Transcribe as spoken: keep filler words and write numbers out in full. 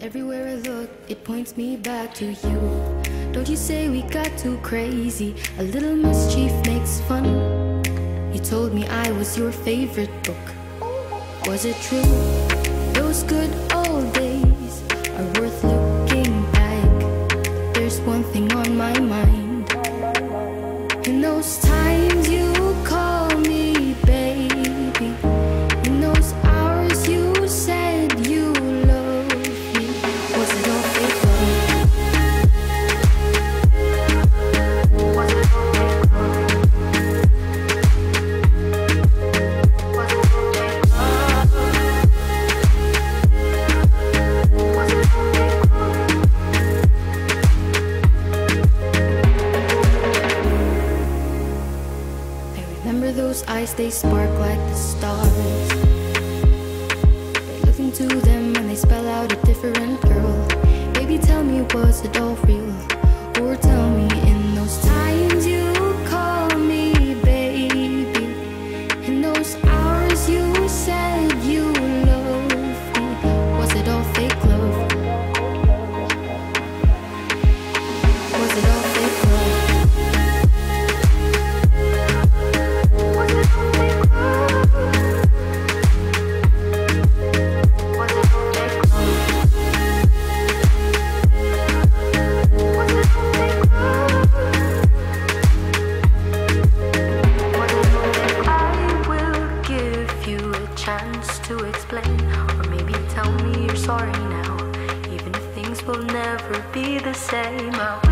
Everywhere I look, it points me back to you. Don't you say we got too crazy? A little mischief makes fun. You told me I was your favorite book. Was it true? Those good old days are worth looking back. There's one thing on my mind. In those times you call me baby, in those hours you said you love me. Was it all fake love? Was it all fake love? Was it all fake love? Was it all fake love? I remember those eyes, they spark like the stars. I look into them and they spell out a different girl. Baby, tell me, was it all real? Or tell me, in those times you call me baby, in those hours you said you love me. Was it all fake love? Was it all fake love? Was it all fake love? Was it all fake love? Was it all fake love? Was it all fake love? I will give you a chance to explain, or maybe tell me you're sorry now, even if things will never be the same. I'll